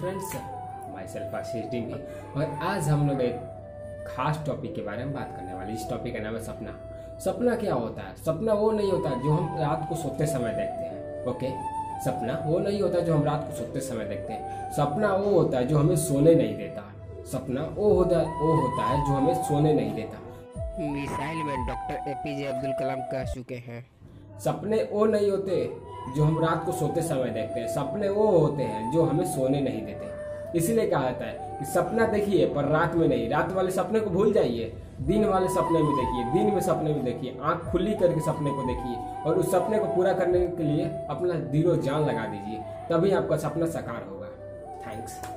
Friends, myself Ashish Dimple और आज हम लोग एक खास टॉपिक के बारे में बात करने वाले। इस टॉपिक का नाम है सपना। सपना क्या होता है? सपना वो नहीं होता जो हम रात को सोते समय देखते हैं। ओके, सपना वो नहीं होता जो हम रात को सोते समय देखते हैं। सपना वो होता है जो हमें सोने नहीं देता। सपना वो होता है जो हमें सोने नहीं देता। मिसाइल में डॉक्टर एपीजे अब्दुल कलाम कह चुके हैं, सपने वो नहीं होते जो हम रात को सोते समय देखते हैं। सपने वो होते हैं जो हमें सोने नहीं देते। इसीलिए कहा जाता है कि सपना देखिए पर रात में नहीं। रात वाले सपने को भूल जाइए, दिन वाले सपने में देखिए। दिन में सपने में देखिए, आँख खुली करके सपने को देखिए और उस सपने को पूरा करने के लिए अपना दिलो जान लगा दीजिए, तभी आपका सपना साकार होगा। थैंक्स।